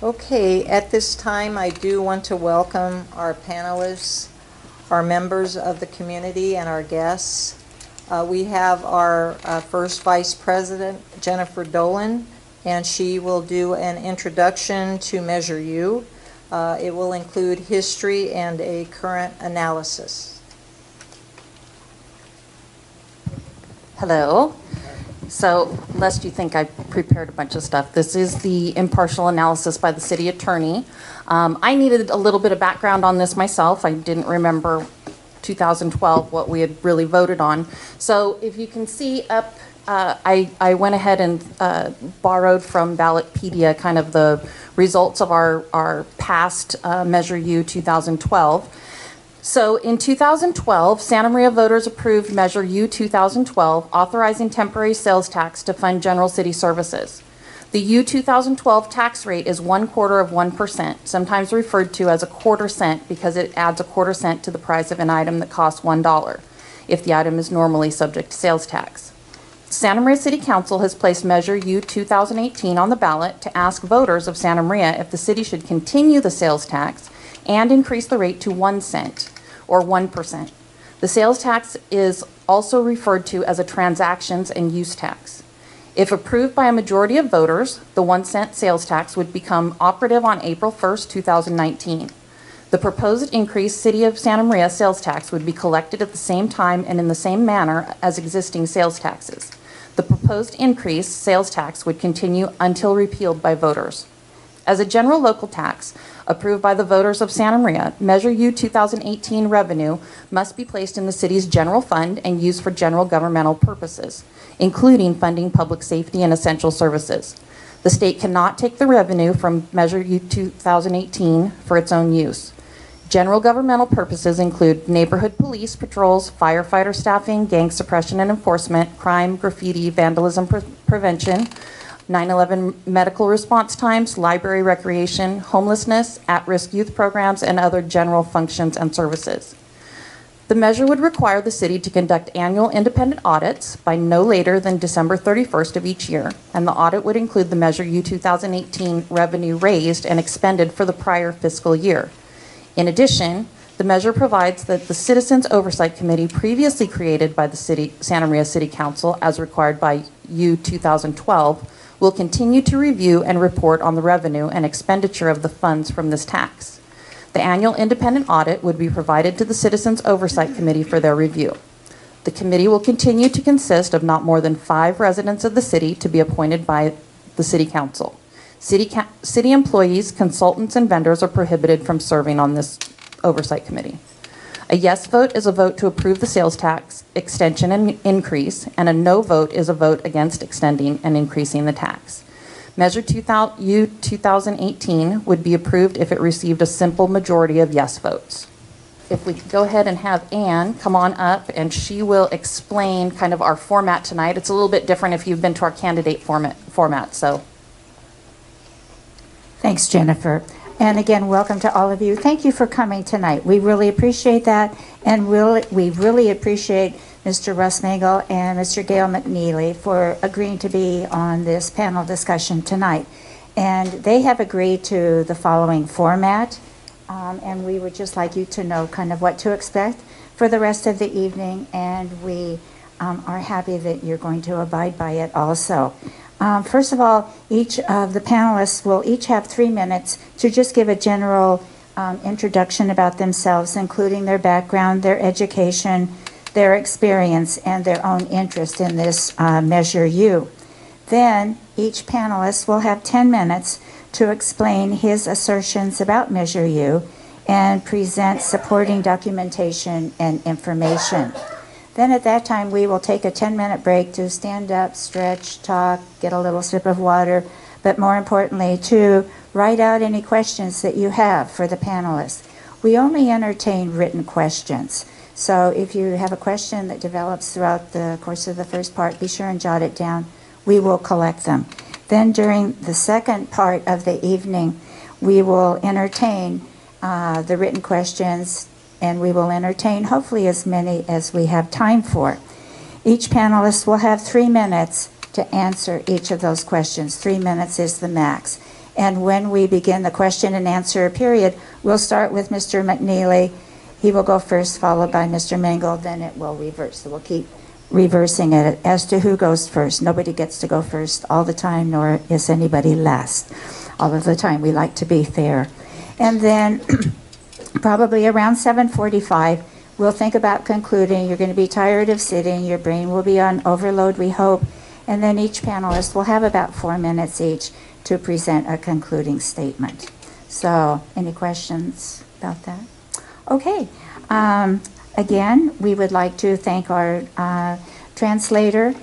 Okay, at this time I do want to welcome our panelists, our members of the community, and our guests. We have our first Vice President, Jennifer Dolan, and she will do an introduction to Measure U. It will include history and a current analysis. Hello. So, lest you think I prepared a bunch of stuff, this is the impartial analysis by the city attorney. I needed a little bit of background on this myself. I didn't remember 2012 what we had really voted on. So if you can see up, I went ahead and borrowed from Ballotpedia kind of the results of our past Measure U 2012. So in 2012, Santa Maria voters approved Measure U 2012, authorizing temporary sales tax to fund general city services. The U 2012 tax rate is 1/4 of 1%, sometimes referred to as a quarter cent because it adds a quarter cent to the price of an item that costs $1 if the item is normally subject to sales tax. Santa Maria City Council has placed Measure U 2018 on the ballot to ask voters of Santa Maria if the city should continue the sales tax and increase the rate to 1 cent, or 1%. The sales tax is also referred to as a transactions and use tax. If approved by a majority of voters, the 1 cent sales tax would become operative on April 1st, 2019. The proposed increased City of Santa Maria sales tax would be collected at the same time and in the same manner as existing sales taxes. The proposed increased sales tax would continue until repealed by voters. As a general local tax, approved by the voters of Santa Maria, Measure U 2018 revenue must be placed in the city's general fund and used for general governmental purposes, including funding public safety and essential services. The state cannot take the revenue from Measure U 2018 for its own use. General governmental purposes include neighborhood police patrols, firefighter staffing, gang suppression and enforcement, crime, graffiti, vandalism prevention, 9/11 medical response times, library recreation, homelessness, at-risk youth programs, and other general functions and services. The measure would require the city to conduct annual independent audits by no later than December 31st of each year, and the audit would include the Measure U 2018 revenue raised and expended for the prior fiscal year. In addition, the measure provides that the Citizens Oversight Committee previously created by the Santa Maria City Council, as required by U 2012, will continue to review and report on the revenue and expenditure of the funds from this tax. The annual independent audit would be provided to the Citizens Oversight Committee for their review. The committee will continue to consist of not more than 5 residents of the city to be appointed by the City Council. City employees, consultants, and vendors are prohibited from serving on this Oversight Committee. A yes vote is a vote to approve the sales tax extension and increase, and a no vote is a vote against extending and increasing the tax. Measure U 2018 would be approved if it received a simple majority of yes votes. If we could go ahead and have Anne come on up, and she will explain kind of our format tonight. It's a little bit different if you've been to our candidate format. So, thanks, Jennifer. And again, welcome to all of you. Thank you for coming tonight. We really appreciate that, and we really appreciate Mr. Russ Mengel and Mr. Gail McNeely for agreeing to be on this panel discussion tonight. And they have agreed to the following format, and we would just like you to know kind of what to expect for the rest of the evening, and we are happy that you're going to abide by it also. First of all, each of the panelists will each have 3 minutes to just give a general introduction about themselves, including their background, their education, their experience, and their own interest in this Measure U. Then each panelist will have 10 minutes to explain his assertions about Measure U and present supporting documentation and information. Then at that time, we will take a 10-minute break to stand up, stretch, talk, get a little sip of water, but more importantly, to write out any questions that you have for the panelists. We only entertain written questions. So if you have a question that develops throughout the course of the first part, be sure and jot it down. We will collect them. Then during the second part of the evening, we will entertain the written questions, and we will entertain hopefully as many as we have time for. Each panelist will have 3 minutes to answer each of those questions. 3 minutes is the max. And when we begin the question and answer period, we'll start with Mr. McNeely. He will go first, followed by Mr. Mengel. Then it will reverse. So we'll keep reversing it as to who goes first. Nobody gets to go first all the time, nor is anybody last all of the time. We like to be fair. And then probably around 7:45, we'll think about concluding. You're going to be tired of sitting. Your brain will be on overload, we hope. And then each panelist will have about 4 minutes each to present a concluding statement. So any questions about that? Okay. Again, we would like to thank our translator,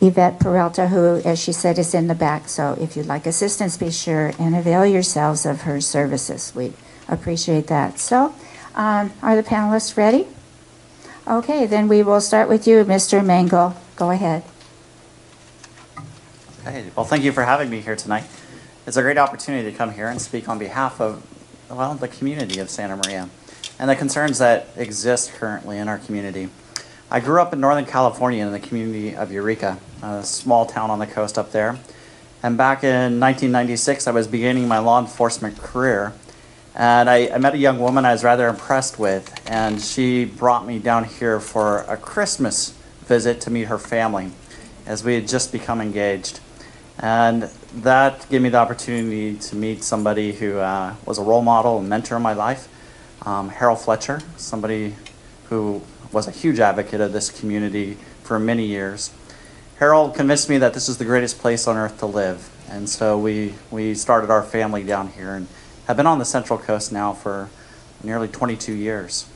Yvette Peralta, who, as she said, is in the back. So if you'd like assistance, be sure and avail yourselves of her services. We'd appreciate that. So are the panelists ready? Okay, then we will start with you, Mr. Mengel. Go ahead. Hey, well, thank you for having me here tonight. It's a great opportunity to come here and speak on behalf of, well, the community of Santa Maria and the concerns that exist currently in our community. I grew up in Northern California in the community of Eureka, a small town on the coast up there. And back in 1996, I was beginning my law enforcement career. And I met a young woman I was rather impressed with. And she brought me down here for a Christmas visit to meet her family, as we had just become engaged. And that gave me the opportunity to meet somebody who was a role model and mentor in my life, Harold Fletcher, somebody who was a huge advocate of this community for many years. Harold convinced me that this is the greatest place on earth to live, and so we started our family down here and have been on the Central Coast now for nearly 22 years.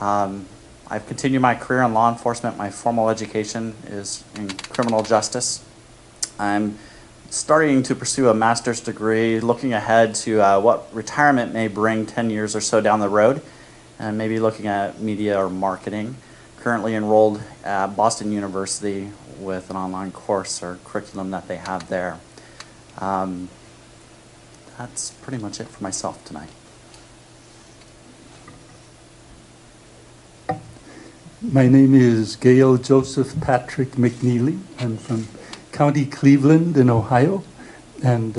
I've continued my career in law enforcement. My formal education is in criminal justice. I'm starting to pursue a master's degree, looking ahead to what retirement may bring 10 years or so down the road, and maybe looking at media or marketing. Currently enrolled at Boston University with an online course or curriculum that they have there. That's pretty much it for myself tonight. My name is Gail Joseph Patrick McNeely. I'm from County Cleveland in Ohio, and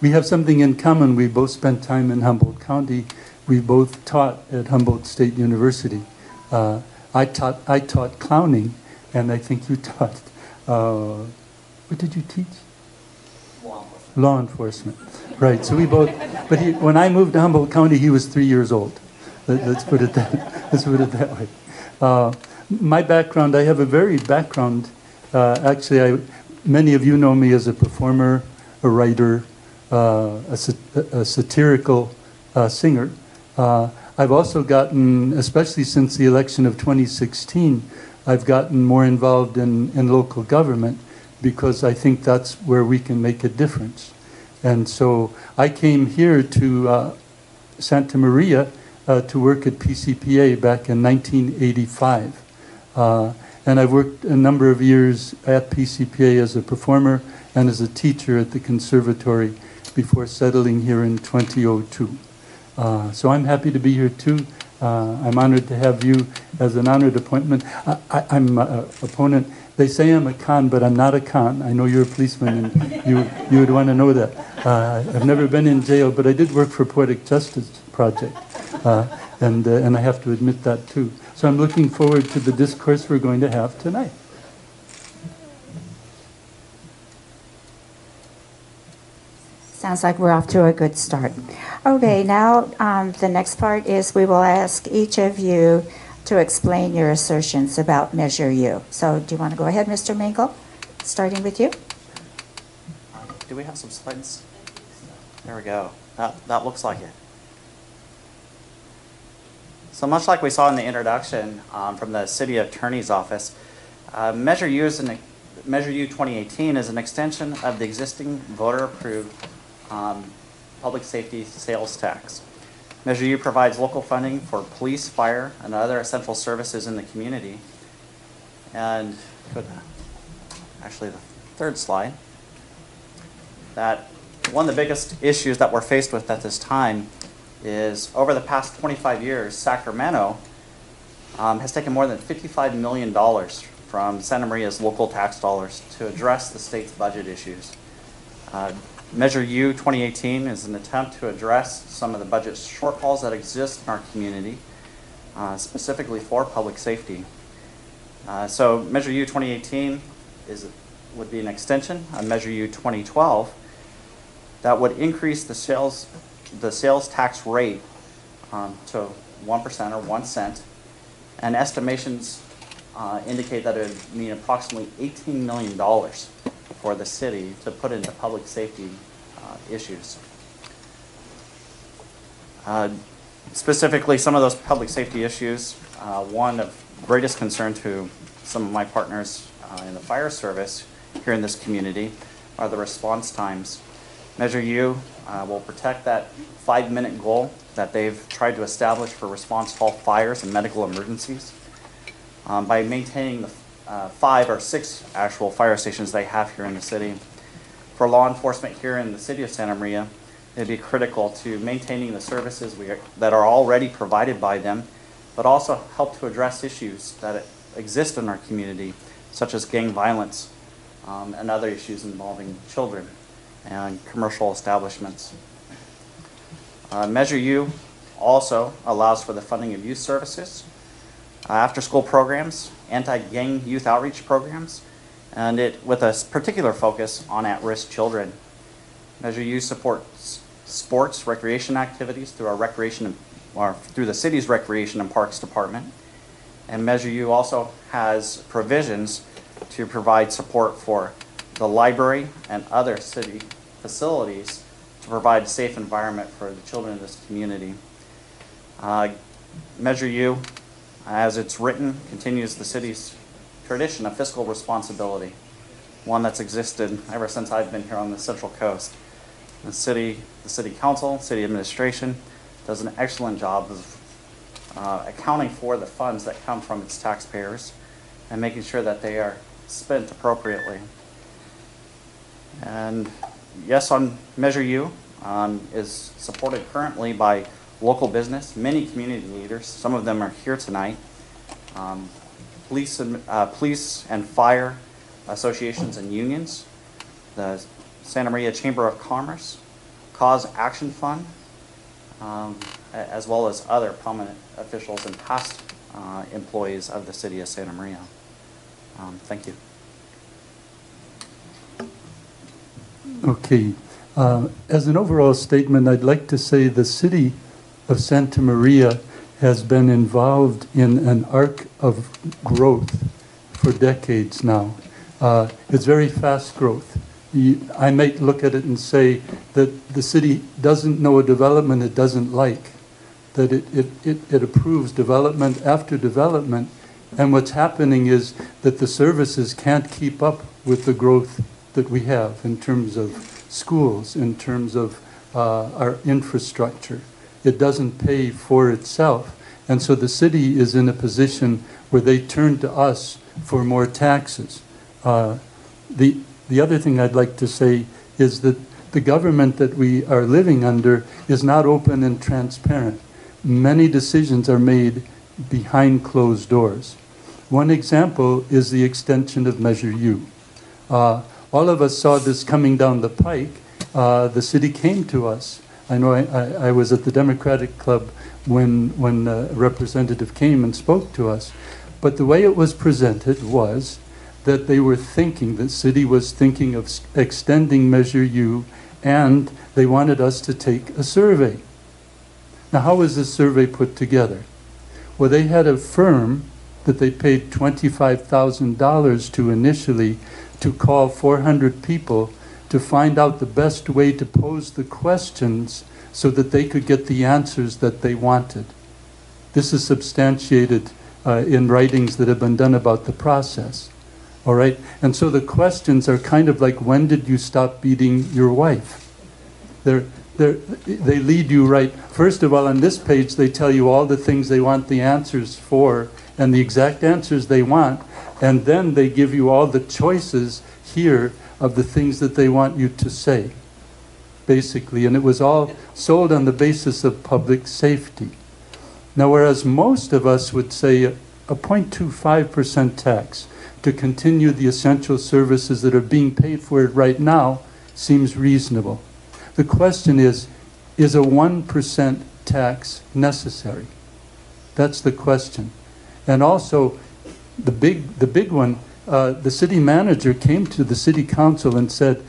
we have something in common. We both spent time in Humboldt County. We both taught at Humboldt State University. I taught clowning, and I think you taught, what did you teach? Law enforcement. Right, so we both, but when I moved to Humboldt County, he was 3 years old. Let's put it that way. My background, I have a varied background. Actually, many of you know me as a performer, a writer, a satirical singer. I've also gotten, especially since the election of 2016, I've gotten more involved in local government because I think that's where we can make a difference. And so I came here to Santa Maria to work at PCPA back in 1985. And I've worked a number of years at PCPA as a performer and as a teacher at the conservatory before settling here in 2002. So I'm happy to be here too. I'm honored to have you as an honored appointment. I'm an opponent. They say I'm a con, but I'm not a con. I know you're a policeman, and you would want to know that. I've never been in jail, but I did work for Poetic Justice Project, and I have to admit that too. So I'm looking forward to the discourse we're going to have tonight. Sounds like we're off to a good start. Okay, now the next part is we will ask each of you to explain your assertions about Measure U. So do you want to go ahead, Mr. Mengel, starting with you? Do we have some slides? There we go. That looks like it. So much like we saw in the introduction from the City Attorney's Office, Measure U-2018 is an extension of the existing voter-approved public safety sales tax. Measure U provides local funding for police, fire, and other essential services in the community. And actually the third slide, that one of the biggest issues that we're faced with at this time is over the past 25 years, Sacramento has taken more than $55 million from Santa Maria's local tax dollars to address the state's budget issues. Measure U-2018 is an attempt to address some of the budget shortfalls that exist in our community, specifically for public safety. So Measure U-2018 would be an extension of Measure U-2012 that would increase the sales tax rate to 1% or 1 cent, and estimations indicate that it would mean approximately $18 million for the city to put into public safety issues. Specifically, some of those public safety issues, one of greatest concern to some of my partners in the fire service here in this community are the response times. Measure U will protect that 5-minute goal that they've tried to establish for response to all fires and medical emergencies by maintaining the 5 or 6 actual fire stations they have here in the city. For law enforcement here in the city of Santa Maria, it'd be critical to maintaining the services that are already provided by them, but also help to address issues that exist in our community, such as gang violence and other issues involving children and commercial establishments. Measure U also allows for the funding of youth services, after-school programs, anti-gang youth outreach programs, and it with a particular focus on at-risk children. Measure U supports sports, recreation activities through through the city's Recreation and Parks Department. And Measure U also has provisions to provide support for the library and other city facilities to provide a safe environment for the children of this community. Measure U, as it's written, continues the city's tradition of fiscal responsibility, one that's existed ever since I've been here on the Central Coast. The city council, city administration does an excellent job of accounting for the funds that come from its taxpayers and making sure that they are spent appropriately. And yes, on Measure U is supported currently by local business, many community leaders. Some of them are here tonight. Police and fire associations and unions, the Santa Maria Chamber of Commerce, Cause Action Fund, as well as other prominent officials and past employees of the city of Santa Maria. Thank you. Okay. As an overall statement, I'd like to say the city of Santa Maria has been involved in an arc of growth for decades now. It's very fast growth. I might look at it and say that the city doesn't know a development it doesn't like, that it approves development after development, and what's happening is that the services can't keep up with the growth that we have in terms of schools, in terms of our infrastructure. It doesn't pay for itself, and so the city is in a position where they turn to us for more taxes. The other thing I'd like to say is that the government that we are living under is not open and transparent. Many decisions are made behind closed doors. One example is the extension of Measure U. All of us saw this coming down the pike. The city came to us. I know I was at the Democratic Club when a representative came and spoke to us. But the way it was presented was that they were thinking, the city was thinking of extending Measure U, and they wanted us to take a survey. Now, how was this survey put together? Well, they had a firm that they paid $25,000 to initially to call 400 people to find out the best way to pose the questions so that they could get the answers that they wanted. This is substantiated in writings that have been done about the process. All right, and so the questions are kind of like, when did you stop beating your wife? They lead you right. First of all, on this page, they tell you all the things they want the answers for and the exact answers they want, and then they give you all the choices here of the things that they want you to say, basically. And it was all sold on the basis of public safety. Now, whereas most of us would say a 0.25% tax to continue the essential services that are being paid for it right now seems reasonable. The question is a 1% tax necessary? That's the question. And also, the big one, the city manager came to the city council and said,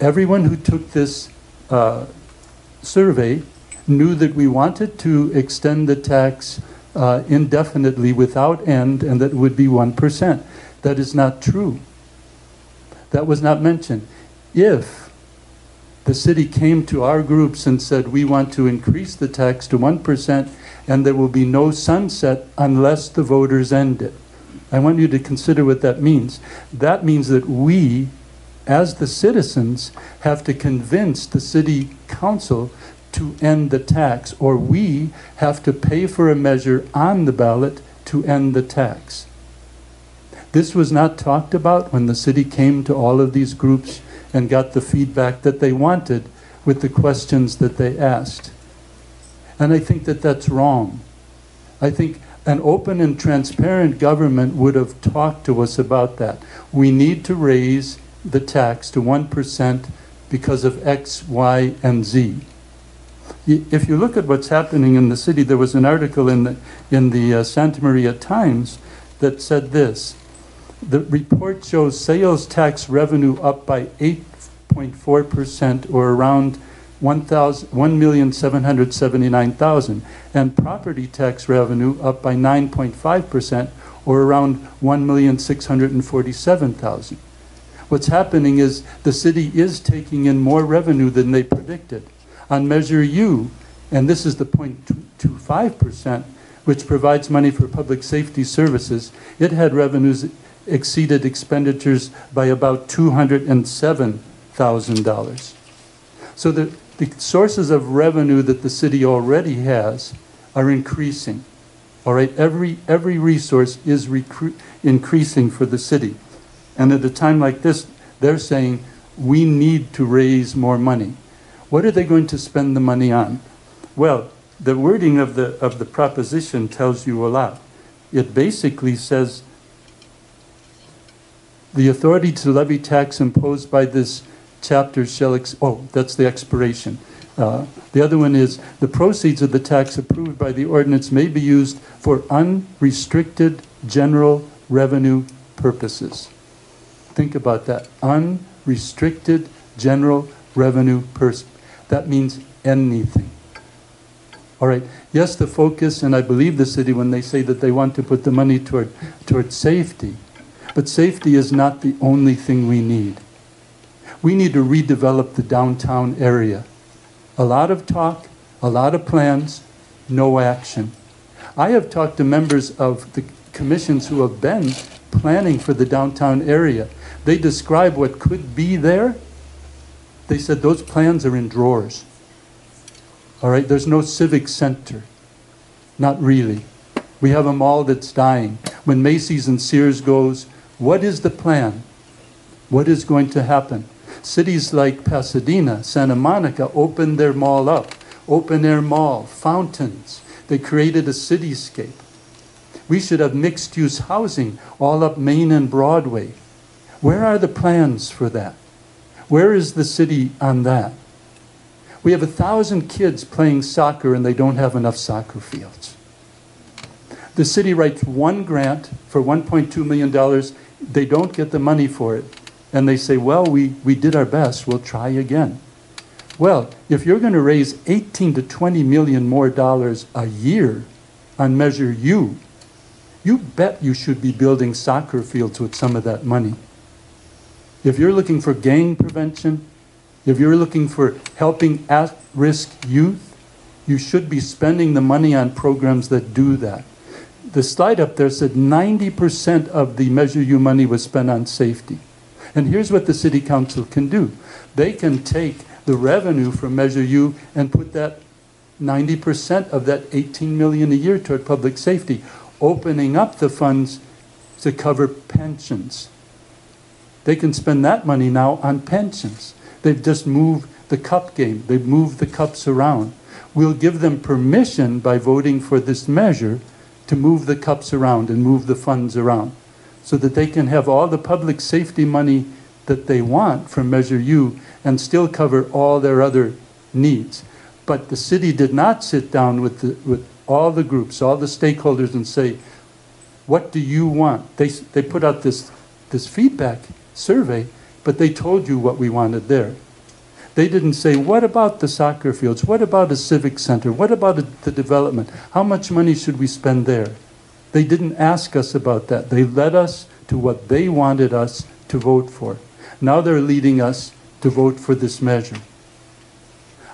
everyone who took this survey knew that we wanted to extend the tax indefinitely without end, and that would be 1%. That is not true. That was not mentioned. If the city came to our groups and said, we want to increase the tax to 1%, and there will be no sunset unless the voters end it. I want you to consider what that means. That means that we, as the citizens, have to convince the city council to end the tax, or we have to pay for a measure on the ballot to end the tax. This was not talked about when the city came to all of these groups and got the feedback that they wanted with the questions that they asked. And I think that that's wrong. I think an open and transparent government would have talked to us about that. We need to raise the tax to 1% because of X, Y, and Z. If you look at what's happening in the city, there was an article in the Santa Maria Times that said this. The report shows sales tax revenue up by 8.4%, or around 1,779,000, and property tax revenue up by 9.5%, or around 1,647,000. What's happening is the city is taking in more revenue than they predicted. On Measure U, and this is the 0.25%, which provides money for public safety services, it had revenues exceeded expenditures by about $207,000. So the sources of revenue that the city already has are increasing. All right, every resource is increasing for the city. And at a time like this, they're saying, we need to raise more money. What are they going to spend the money on? Well, the wording of the proposition tells you a lot. It basically says, the authority to levy tax imposed by this chapter shall, oh, that's the expiration. The other one is, the proceeds of the tax approved by the ordinance may be used for unrestricted general revenue purposes. Think about that, unrestricted general revenue purposes. That means anything. All right, yes, the focus, and I believe the city when they say that they want to put the money toward safety. But safety is not the only thing we need. We need to redevelop the downtown area. A lot of talk, a lot of plans, no action. I have talked to members of the commissions who have been planning for the downtown area. They describe what could be there. They said those plans are in drawers. All right, there's no civic center. Not really. We have a mall that's dying. When Macy's and Sears goes, what is the plan? What is going to happen? Cities like Pasadena, Santa Monica opened their mall up. Open air mall, fountains. They created a cityscape. We should have mixed use housing all up Main and Broadway. Where are the plans for that? Where is the city on that? We have 1,000 kids playing soccer and they don't have enough soccer fields. The city writes one grant for $1.2 million. They don't get the money for it. And they say, well, we did our best. We'll try again. Well, if you're going to raise $18 to $20 million more dollars a year on Measure U, you bet you should be building soccer fields with some of that money. If you're looking for gang prevention, if you're looking for helping at-risk youth, you should be spending the money on programs that do that. The slide up there said 90% of the Measure U money was spent on safety. And here's what the city council can do. They can take the revenue from Measure U and put that 90% of that $18 million a year toward public safety, opening up the funds to cover pensions. They can spend that money now on pensions. They've just moved the cup game. They've moved the cups around. We'll give them permission by voting for this measure to move the cups around and move the funds around so that they can have all the public safety money that they want from Measure U and still cover all their other needs. But the city did not sit down with all the groups, all the stakeholders, and say, what do you want? They put out this feedback survey, but they told you what we wanted there. They didn't say, what about the soccer fields? What about a civic center? What about the development? How much money should we spend there? They didn't ask us about that. They led us to what they wanted us to vote for. Now they're leading us to vote for this measure.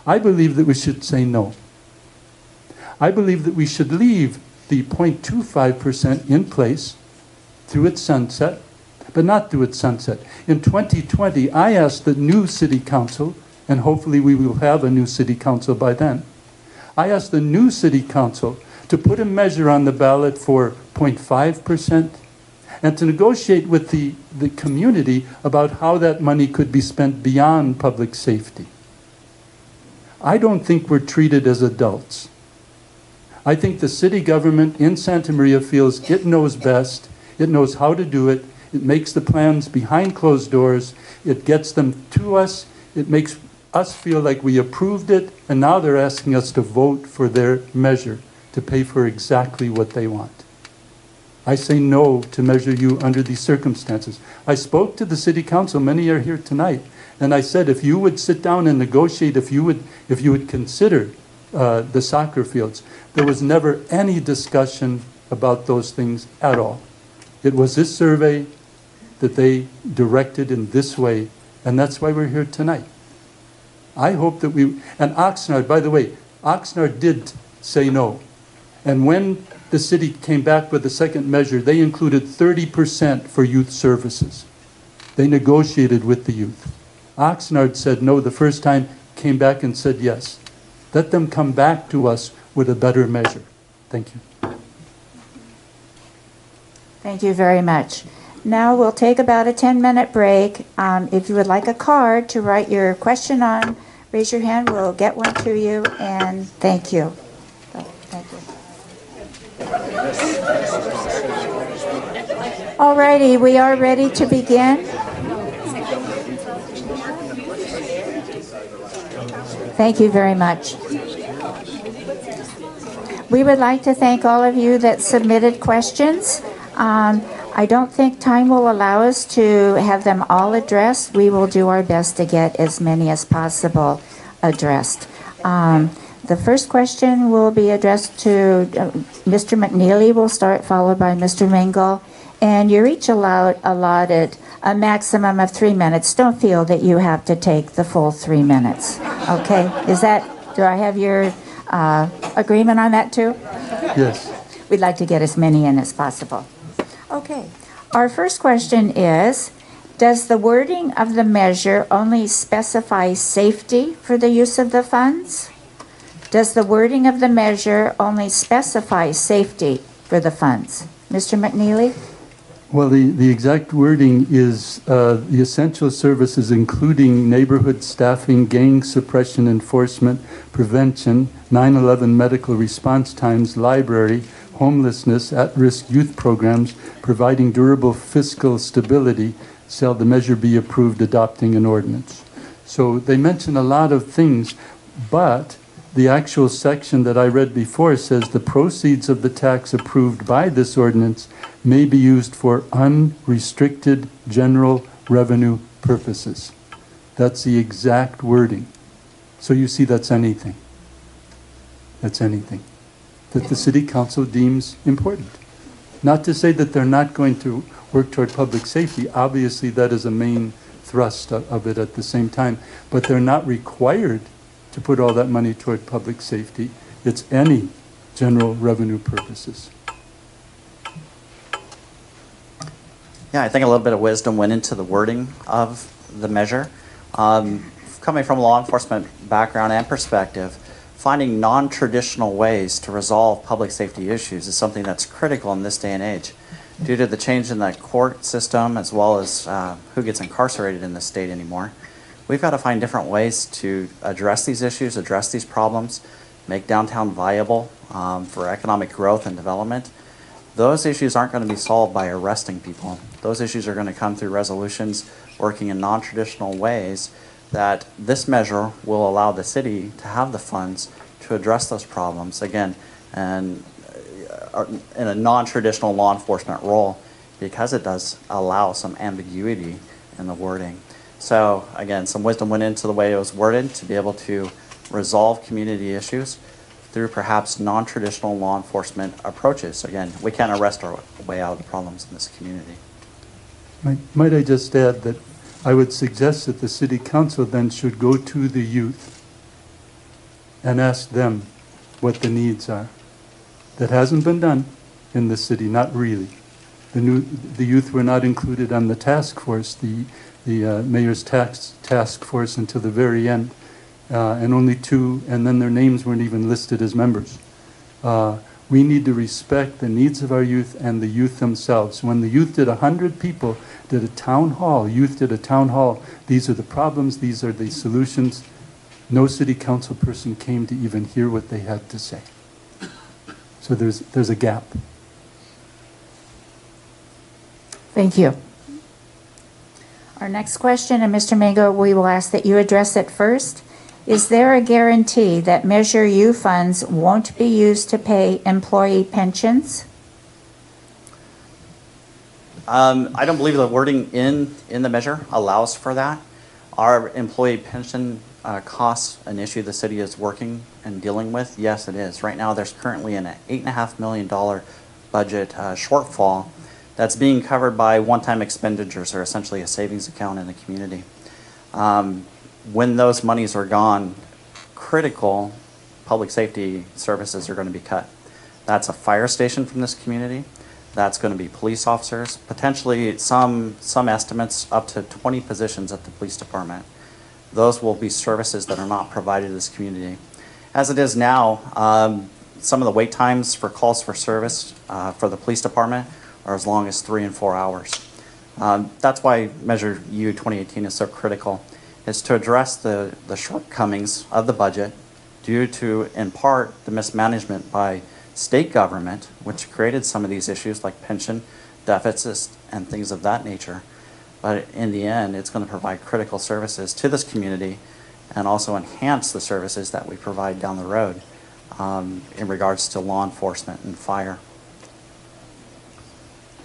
I believe that we should say no. I believe that we should leave the 0.25% in place through its sunset, but not through its sunset. In 2020, I asked the new city council, and hopefully we will have a new city council by then, I asked the new city council to put a measure on the ballot for 0.5% and to negotiate with the community about how that money could be spent beyond public safety. I don't think we're treated as adults. I think the city government in Santa Maria feels it knows best, it knows how to do it, it makes the plans behind closed doors, it gets them to us, it makes us feel like we approved it, and now they're asking us to vote for their measure, to pay for exactly what they want. I say no to Measure U under these circumstances. I spoke to the city council, many are here tonight, and I said if you would sit down and negotiate, if you would consider the soccer fields. There was never any discussion about those things at all. It was this survey that they directed in this way, and that's why we're here tonight. I hope that we, and Oxnard, by the way, Oxnard did say no. And when the city came back with the second measure, they included 30% for youth services. They negotiated with the youth. Oxnard said no the first time, came back and said yes. Let them come back to us with a better measure. Thank you. Thank you very much. Now we'll take about a 10-minute break. If you would like a card to write your question on, raise your hand, we'll get one to you, and thank you. So, thank you. All righty, we are ready to begin. Thank you very much. We would like to thank all of you that submitted questions. I don't think time will allow us to have them all addressed. We will do our best to get as many as possible addressed. The first question will be addressed to Mr. McNeely. We'll start, followed by Mr. Mengel. And you're each allotted a maximum of 3 minutes. Don't feel that you have to take the full 3 minutes. Okay, is that, do I have your agreement on that too? Yes. We'd like to get as many in as possible. Okay, our first question is, does the wording of the measure only specify safety for the use of the funds? Does the wording of the measure only specify safety for the funds? Mr. McNeely? Well, the exact wording is the essential services including neighborhood staffing, gang suppression enforcement, prevention, 9/11 medical response times, library, homelessness, at-risk youth programs, providing durable fiscal stability, shall the measure be approved adopting an ordinance. So they mention a lot of things, but the actual section that I read before says the proceeds of the tax approved by this ordinance may be used for unrestricted general revenue purposes. That's the exact wording. So you see that's anything. That's anything that the city council deems important. Not to say that they're not going to work toward public safety. Obviously that is a main thrust of it at the same time, but they're not required to put all that money toward public safety. It's any general revenue purposes. Yeah, I think a little bit of wisdom went into the wording of the measure. Coming from a law enforcement background and perspective, finding non-traditional ways to resolve public safety issues is something that's critical in this day and age. Due to the change in the court system, as well as who gets incarcerated in this state anymore, we've got to find different ways to address these issues, address these problems, make downtown viable for economic growth and development. Those issues aren't going to be solved by arresting people. Those issues are going to come through resolutions, working in non-traditional ways that this measure will allow the city to have the funds to address those problems, again, and in a non-traditional law enforcement role, because it does allow some ambiguity in the wording. So again, some wisdom went into the way it was worded to be able to resolve community issues through perhaps non-traditional law enforcement approaches. So again, we can't arrest our way out of the problems in this community. Might I just add that I would suggest that the city council then should go to the youth and ask them what the needs are. That hasn't been done in the city, not really. The youth were not included on the task force, the mayor's task force until the very end, and only two, and then their names weren't even listed as members. We need to respect the needs of our youth and the youth themselves. When the youth did 100 people, did a town hall, youth did a town hall, these are the problems, these are the solutions. No city council person came to even hear what they had to say. So there's a gap. Thank you. Our next question, and Mr. Mengel, we will ask that you address it first. Is there a guarantee that Measure U funds won't be used to pay employee pensions? I don't believe the wording in the measure allows for that. Our employee pension costs an issue the city is working and dealing with? Yes, it is. Right now there's currently an $8.5 million budget shortfall that's being covered by one-time expenditures, or essentially a savings account in the community. When those monies are gone, critical public safety services are going to be cut. That's a fire station from this community. That's going to be police officers, potentially some estimates up to 20 positions at the police department. Those will be services that are not provided to this community. As it is now, some of the wait times for calls for service for the police department are as long as 3 and 4 hours. That's why Measure U 2018 is so critical. Is to address the shortcomings of the budget due to, in part, the mismanagement by state government, which created some of these issues like pension deficits and things of that nature. But in the end, it's going to provide critical services to this community and also enhance the services that we provide down the road in regards to law enforcement and fire.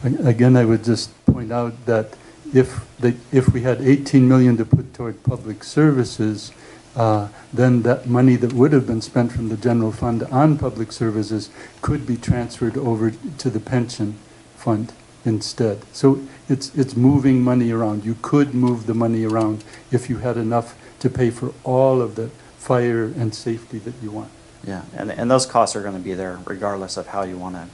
Again, I would just point out that if we had $18 million to put toward public services, then that money that would have been spent from the general fund on public services could be transferred over to the pension fund instead. So it's moving money around. You could move the money around if you had enough to pay for all of the fire and safety that you want. Yeah, and those costs are going to be there regardless of how you want to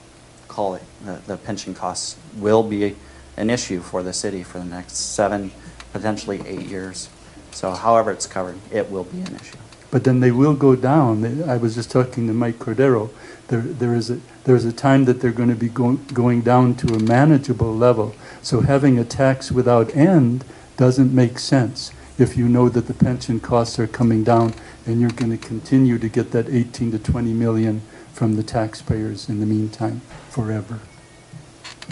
call it. The pension costs will be an issue for the city for the next 7, potentially 8 years. So however it's covered, it will be an issue. But then they will go down. I was just talking to Mike Cordero. There is a time that they're going to be going down to a manageable level. So having a tax without end doesn't make sense if you know that the pension costs are coming down and you're going to continue to get that 18 to 20 million from the taxpayers in the meantime forever.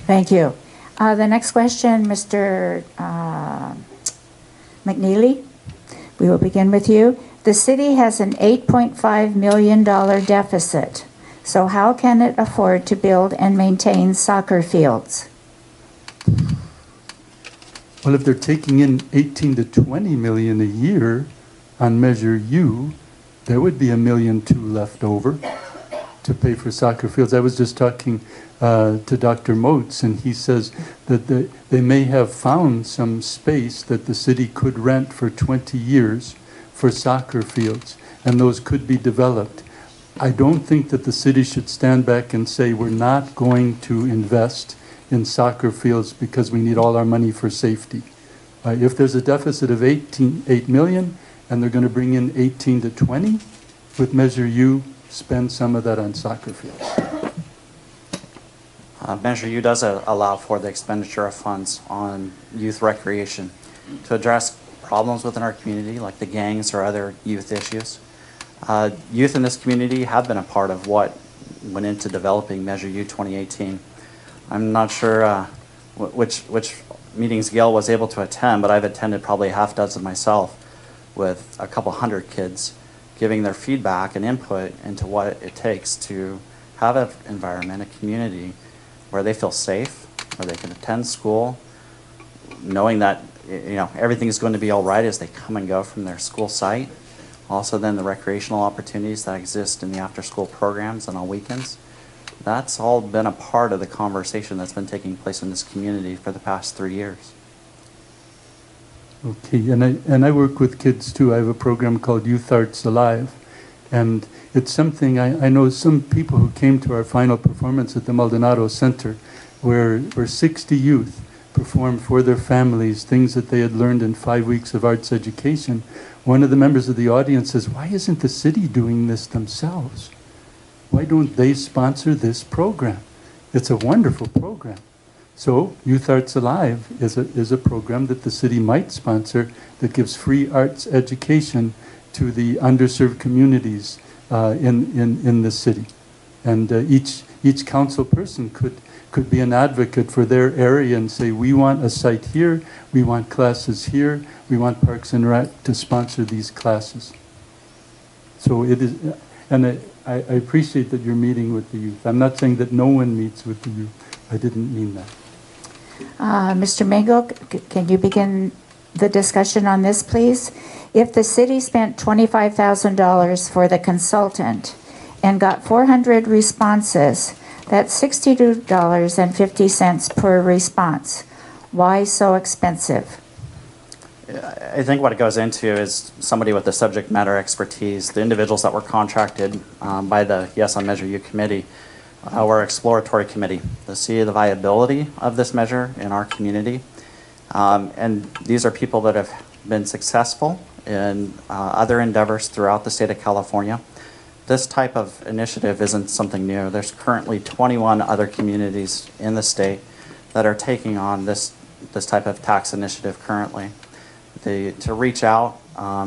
Thank you. The next question, Mr. McNeely, we will begin with you. The city has an $8.5 million deficit, so how can it afford to build and maintain soccer fields? Well, if they're taking in 18 to 20 million a year on Measure U, there would be $1.2 million left over to pay for soccer fields. I was just talking to Dr. Mootz, and he says that they may have found some space that the city could rent for 20 years for soccer fields, and those could be developed. I don't think that the city should stand back and say we're not going to invest in soccer fields because we need all our money for safety. If there's a deficit of 8 million and they're going to bring in 18 to 20 with Measure U, spend some of that on soccer fields. Measure U does allow for the expenditure of funds on youth recreation to address problems within our community like the gangs or other youth issues. Youth in this community have been a part of what went into developing Measure U 2018. I'm not sure which meetings Gail was able to attend, but I've attended probably a half dozen myself. with a couple hundred kids giving their feedback and input into what it takes to have an environment, a community where they feel safe, where they can attend school, knowing that, you know, everything is going to be all right as they come and go from their school site. Also then the recreational opportunities that exist in the after-school programs and on weekends. That's all been a part of the conversation that's been taking place in this community for the past 3 years. Okay, and I work with kids too. I have a program called Youth Arts Alive, and it's something I know some people who came to our final performance at the Maldonado Center, where 60 youth performed for their families things that they had learned in 5 weeks of arts education. One of the members of the audience says, "Why isn't the city doing this themselves? Why don't they sponsor this program? It's a wonderful program." So Youth Arts Alive is a program that the city might sponsor that gives free arts education to the underserved communities in the city. And each council person could be an advocate for their area and say, we want a site here, we want classes here, we want Parks and Rec to sponsor these classes. So it is, and I appreciate that you're meeting with the youth. I'm not saying that no one meets with the youth. I didn't mean that. Mr. Mengel, can you begin the discussion on this, please? If the city spent $25,000 for the consultant and got 400 responses, that's $62.50 per response. Why so expensive? I think what it goes into is somebody with the subject matter expertise. The individuals that were contracted by the Yes on Measure U committee, our exploratory committee, to see the viability of this measure in our community. And these are people that have been successful in other endeavors throughout the state of California. This type of initiative isn't something new. There's currently 21 other communities in the state that are taking on this type of tax initiative currently. To reach out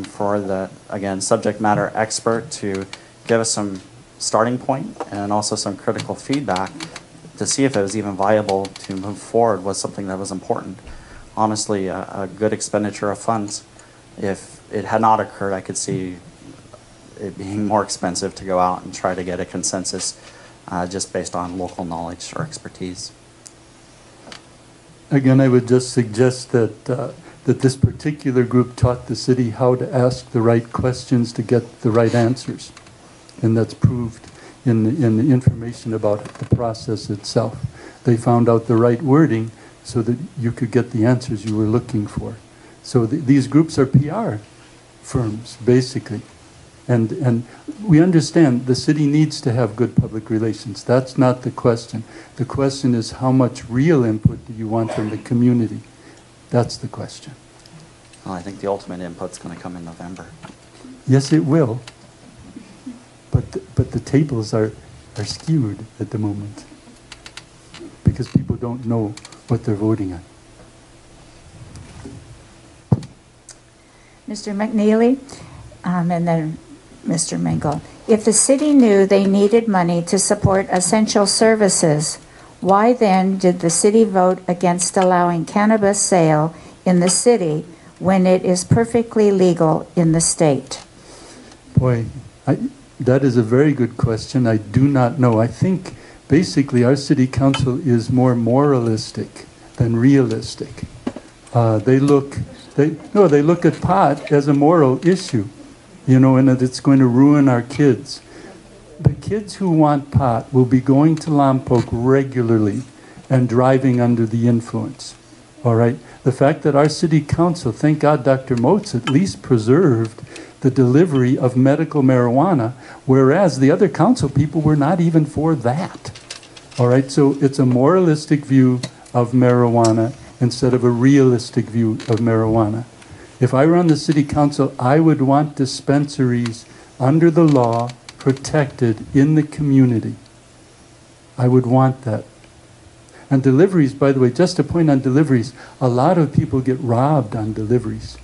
for the, again, subject matter expert to give us some starting point and also some critical feedback to see if it was even viable to move forward was something that was important. Honestly, a good expenditure of funds. If it had not occurred, I could see it being more expensive to go out and try to get a consensus just based on local knowledge or expertise. Again, I would just suggest that that this particular group taught the city how to ask the right questions to get the right answers. And that's proved in the information about the process itself. They found out the right wording so that you could get the answers you were looking for. So these groups are PR firms, basically. And we understand the city needs to have good public relations. That's not the question. The question is, how much real input do you want from the community? That's the question. Well, I think the ultimate input's going to come in November. Yes, it will. But the tables are skewed at the moment because people don't know what they're voting on. Mr. McNeely, and then Mr. Mengel. If the city knew they needed money to support essential services, why then did the city vote against allowing cannabis sale in the city when it is perfectly legal in the state? Boy, that is a very good question. I do not know. I think basically our city council is more moralistic than realistic. They look at pot as a moral issue, you know, and that it's going to ruin our kids. The kids who want pot will be going to Lompoc regularly and driving under the influence, all right? The fact that our city council, thank God Dr. Mootz at least preserved the delivery of medical marijuana, whereas the other council people were not even for that, all right? So it's a moralistic view of marijuana instead of a realistic view of marijuana. If I were on the city council, I would want dispensaries under the law protected in the community. I would want that. And deliveries, by the way, just a point on deliveries, a lot of people get robbed on deliveries.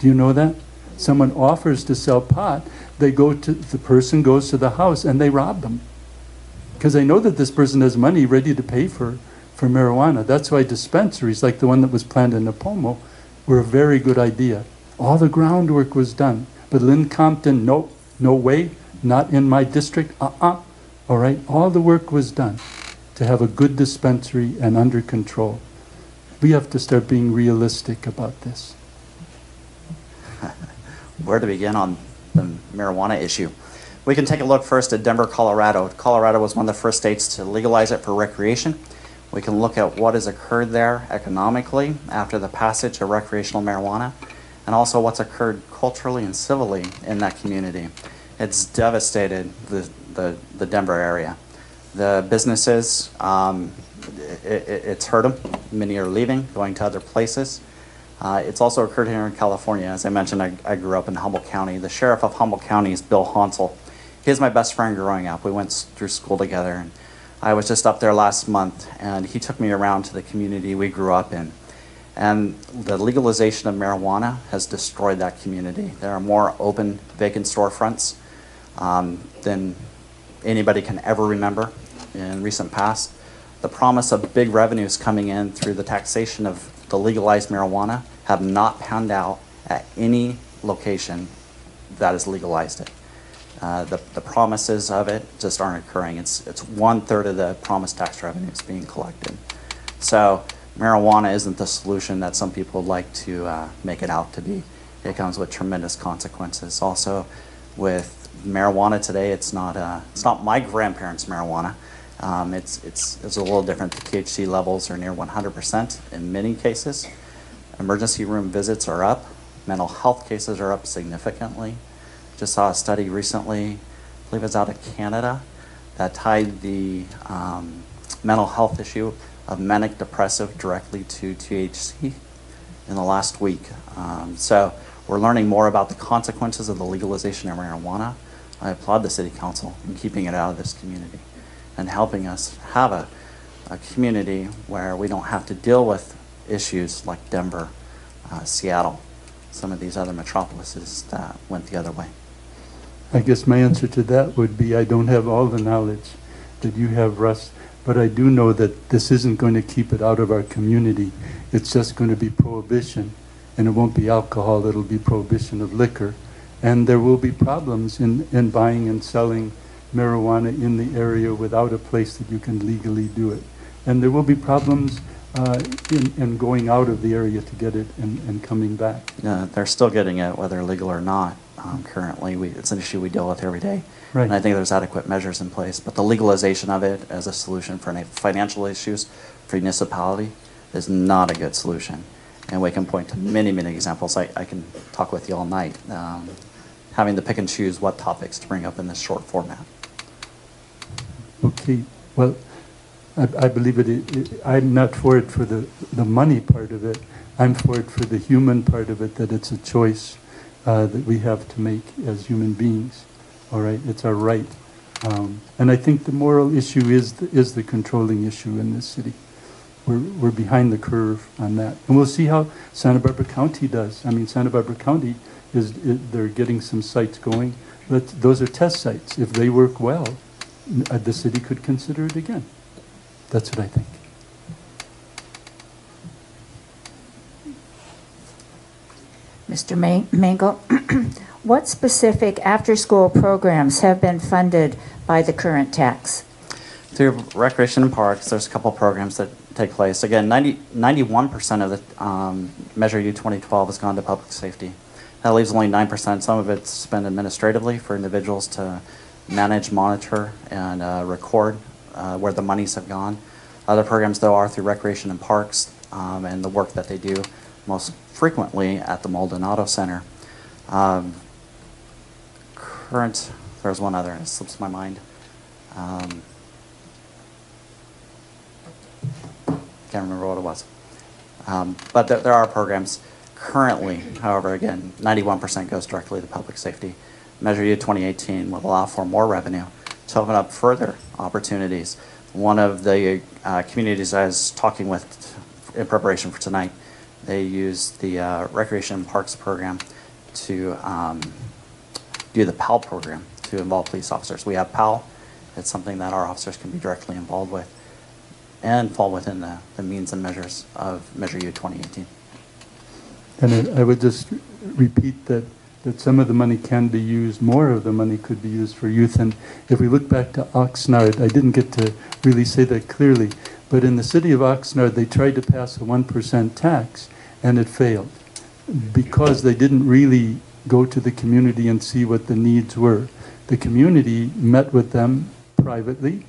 Do you know that? Someone offers to sell pot, the person goes to the house and they rob them. Because they know that this person has money ready to pay for marijuana. That's why dispensaries, like the one that was planned in Napomo, were a very good idea. All the groundwork was done. But Lynn Compton, no, no way, not in my district, all right? All the work was done to have a good dispensary and under control. We have to start being realistic about this. Where to begin on the marijuana issue? We can take a look first at Denver, Colorado. Colorado was one of the first states to legalize it for recreation. We can look at what has occurred there economically after the passage of recreational marijuana, and also what's occurred culturally and civilly in that community. It's devastated the Denver area. The businesses, it's hurt them. Many are leaving, going to other places. It's also occurred here in California. As I mentioned, I grew up in Humboldt County. The sheriff of Humboldt County is Bill Honsel. He was my best friend growing up. We went through school together. And I was just up there last month, and he took me around to the community we grew up in. And the legalization of marijuana has destroyed that community. There are more open, vacant storefronts than anybody can ever remember in recent past. The promise of big revenues coming in through the taxation of the legalized marijuana have not panned out at any location that has legalized it. The promises of it just aren't occurring. It's 1/3 of the promised tax revenues being collected. So marijuana isn't the solution that some people like to make it out to be. It comes with tremendous consequences. Also, with marijuana today, it's not my grandparents' marijuana. It's a little different. The THC levels are near 100% in many cases. Emergency room visits are up. Mental health cases are up significantly. Just saw a study recently, I believe it's out of Canada, that tied the mental health issue of manic depressive directly to THC in the last week. So we're learning more about the consequences of the legalization of marijuana. I applaud the City Council in keeping it out of this community and helping us have a community where we don't have to deal with issues like Denver, Seattle, some of these other metropolises that went the other way. I guess my answer to that would be I don't have all the knowledge that you have, Russ, but I do know that this isn't going to keep it out of our community. It's just going to be prohibition, and it won't be alcohol, it'll be prohibition of liquor. And there will be problems in buying and selling marijuana in the area without a place that you can legally do it. And there will be problems in going out of the area to get it and coming back. Yeah, they're still getting it, whether legal or not. Currently, it's an issue we deal with every day. Right. And I think there's adequate measures in place. But the legalization of it as a solution for any financial issues for municipality is not a good solution. And we can point to many, many examples. I can talk with you all night, having to pick and choose what topics to bring up in this short format. Okay. Well, I believe I'm not for it for the money part of it. I'm for it for the human part of it, that it's a choice that we have to make as human beings. All right, it's our right. And I think the moral issue is the controlling issue in this city. We're behind the curve on that. And we'll see how Santa Barbara County does. I mean, Santa Barbara County, they're getting some sites going. Those are test sites. If they work well, the city could consider it again. That's what I think. Mr. Mengel, what specific after-school programs have been funded by the current tax? Through recreation and parks, there's a couple programs that take place. Again, 91% of the Measure U-2012 has gone to public safety. That leaves only 9%. Some of it's spent administratively for individuals to manage, monitor, and record where the monies have gone. Other programs, though, are through recreation and parks and the work that they do most frequently at the Maldonado Center. There's one other, it slips my mind. Can't remember what it was. But there are programs currently, however, again, 91% goes directly to public safety. Measure U 2018 will allow for more revenue to open up further opportunities. One of the communities I was talking with in preparation for tonight, they used the Recreation and Parks program to do the PAL program to involve police officers. We have PAL. It's something that our officers can be directly involved with and fall within the means and measures of Measure U 2018. And I would just repeat that some of the money can be used, more of the money could be used for youth. And if we look back to Oxnard, I didn't get to really say that clearly, but in the city of Oxnard, they tried to pass a 1% tax, and it failed because they didn't really go to the community and see what the needs were. The community met with them privately.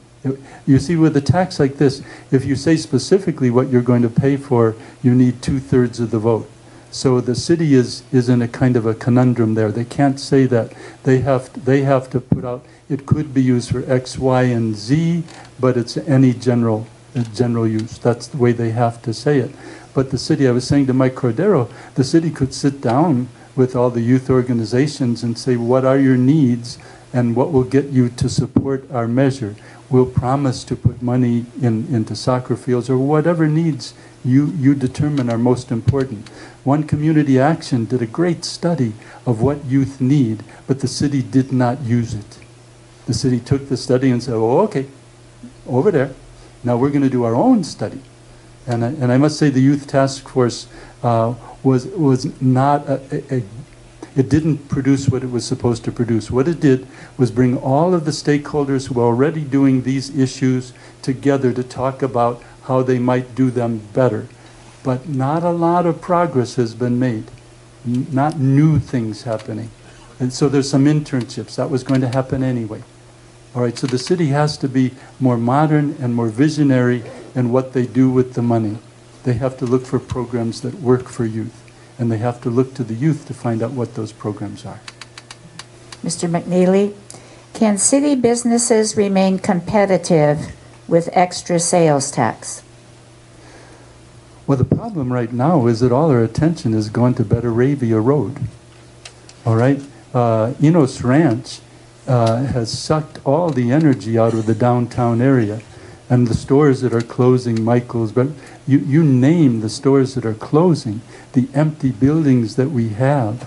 You see, with a tax like this, if you say specifically what you're going to pay for, you need 2/3 of the vote. So the city is in a kind of a conundrum there. They can't say that. They have to put out, it could be used for X, Y, and Z, but it's any general use. That's the way they have to say it. But the city, I was saying to Mike Cordero, the city could sit down with all the youth organizations and say, what are your needs and what will get you to support our measure? We'll promise to put money into soccer fields or whatever needs you determine are most important. One community action did a great study of what youth need, but the city did not use it. The city took the study and said, oh, okay, over there. Now we're going to do our own study. And I must say the youth task force was not, it didn't produce what it was supposed to produce. What it did was bring all of the stakeholders who were already doing these issues together to talk about how they might do them better. But not a lot of progress has been made, not new things happening. And so there's some internships. That was going to happen anyway. All right, so the city has to be more modern and more visionary in what they do with the money. They have to look for programs that work for youth, and they have to look to the youth to find out what those programs are. Mr. McNeely, can city businesses remain competitive with extra sales tax? Well, the problem right now is that all our attention is going to Betta-Ravia Road. All right? Enos Ranch has sucked all the energy out of the downtown area. And the stores that are closing, Michael's, but you name the stores that are closing, the empty buildings that we have.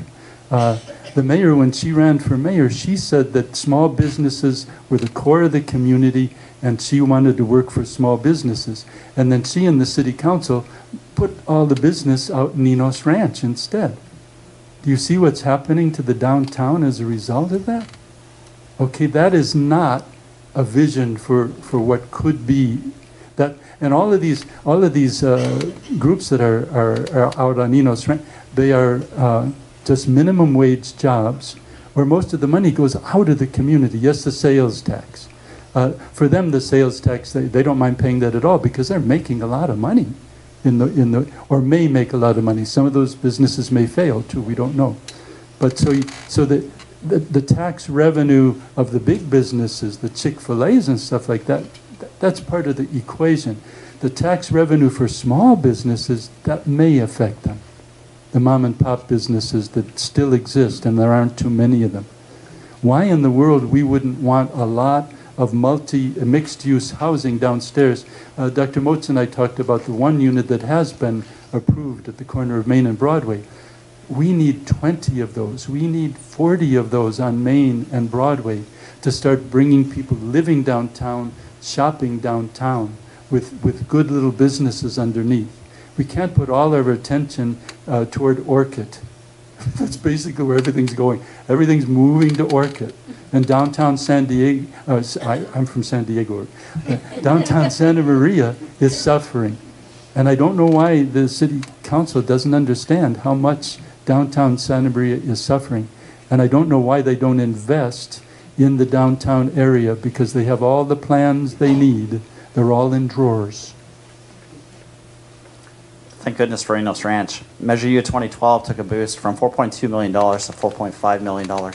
The mayor, when she ran for mayor, she said that small businesses were the core of the community and she wanted to work for small businesses. And then she and the city council put all the business out in Enos Ranch instead. Do you see what's happening to the downtown as a result of that? Okay, that is not a vision for what could be that, and all of these groups that are out on Enos Ranch, they are just minimum wage jobs, where most of the money goes out of the community. Yes, the sales tax. For them, the sales tax they don't mind paying that at all because they're making a lot of money, or may make a lot of money. Some of those businesses may fail too. We don't know, but so the tax revenue of the big businesses, the Chick-fil-A's and stuff like that, that's part of the equation. The tax revenue for small businesses, that may affect them. The mom and pop businesses that still exist, and there aren't too many of them. Why in the world we wouldn't want a lot of mixed-use housing downstairs? Dr. Mootz and I talked about the one unit that has been approved at the corner of Main and Broadway. We need 20 of those. We need 40 of those on Main and Broadway to start bringing people living downtown, shopping downtown with good little businesses underneath. We can't put all our attention toward Orcutt. That's basically where everything's going. Everything's moving to Orcutt. And downtown San Diego, I'm from San Diego, downtown Santa Maria is suffering. And I don't know why the city council doesn't understand how much downtown Santa Maria is suffering. And I don't know why they don't invest in the downtown area, because they have all the plans they need. They're all in drawers. Thank goodness for Enos Ranch. Measure U-2012 took a boost from $4.2 million to $4.5 million,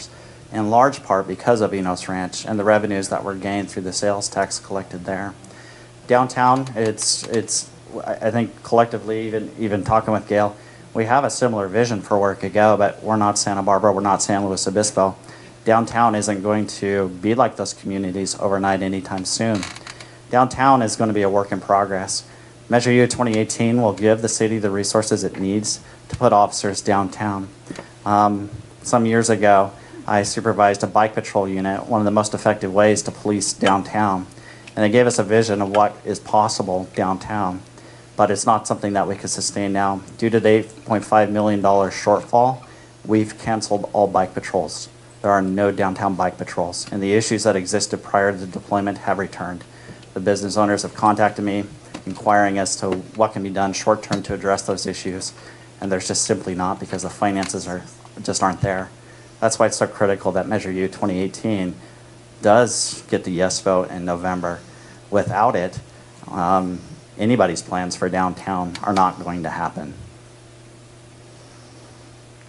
in large part because of Enos Ranch and the revenues that were gained through the sales tax collected there. Downtown, it's I think collectively, even talking with Gail, we have a similar vision for where it could go, but we're not Santa Barbara, we're not San Luis Obispo. Downtown isn't going to be like those communities overnight anytime soon. Downtown is going to be a work in progress. Measure U 2018 will give the city the resources it needs to put officers downtown. Some years ago, I supervised a bike patrol unit, one of the most effective ways to police downtown. And it gave us a vision of what is possible downtown. but it's not something that we could sustain now. Due to the $8.5 million shortfall, we've canceled all bike patrols. There are no downtown bike patrols, and the issues that existed prior to the deployment have returned. The business owners have contacted me, inquiring as to what can be done short term to address those issues, and there's just simply not, because the finances are just aren't there. That's why it's so critical that Measure U 2018 does get the yes vote in November. Without it, anybody's plans for downtown are not going to happen.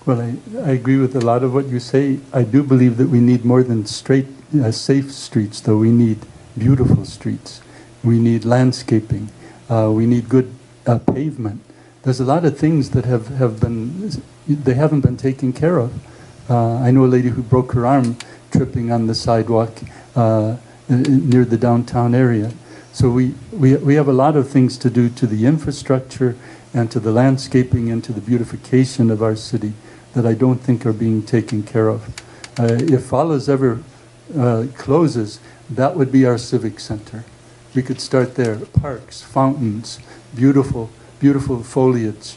Well, I agree with a lot of what you say. I do believe that we need more than straight, safe streets, though. We need beautiful streets. We need landscaping. We need good pavement. There's a lot of things that they haven't been taken care of. I know a lady who broke her arm tripping on the sidewalk near the downtown area. So we have a lot of things to do to the infrastructure and to the landscaping and to the beautification of our city that I don't think are being taken care of. If Follows ever closes, that would be our civic center. We could start there. Parks, fountains, beautiful, beautiful foliage.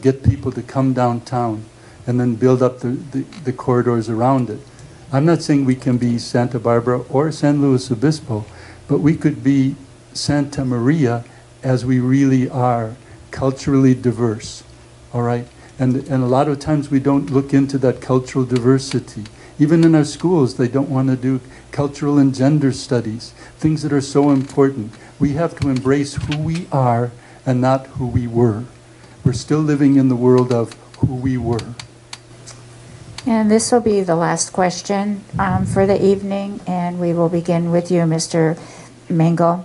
Get people to come downtown and then build up the corridors around it. I'm not saying we can be Santa Barbara or San Luis Obispo, but we could be Santa Maria as we really are, culturally diverse, all right? And a lot of times we don't look into that cultural diversity. Even in our schools, they don't want to do cultural and gender studies, things that are so important. We have to embrace who we are and not who we were. We're still living in the world of who we were. And this will be the last question for the evening, and we will begin with you, Mr. Mengel.